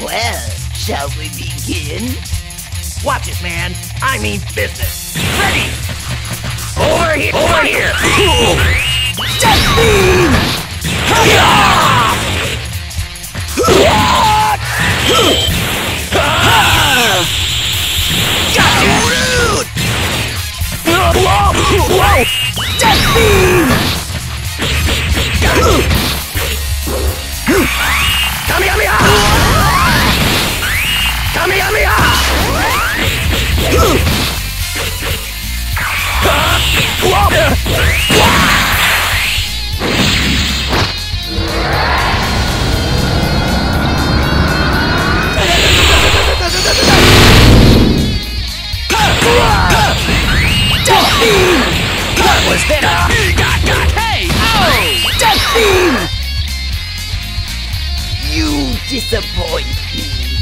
Well, shall we begin? Watch it, man. I mean business. Ready! Over here! Over here! Death beam! Gotcha! Death beam! Disappoint me.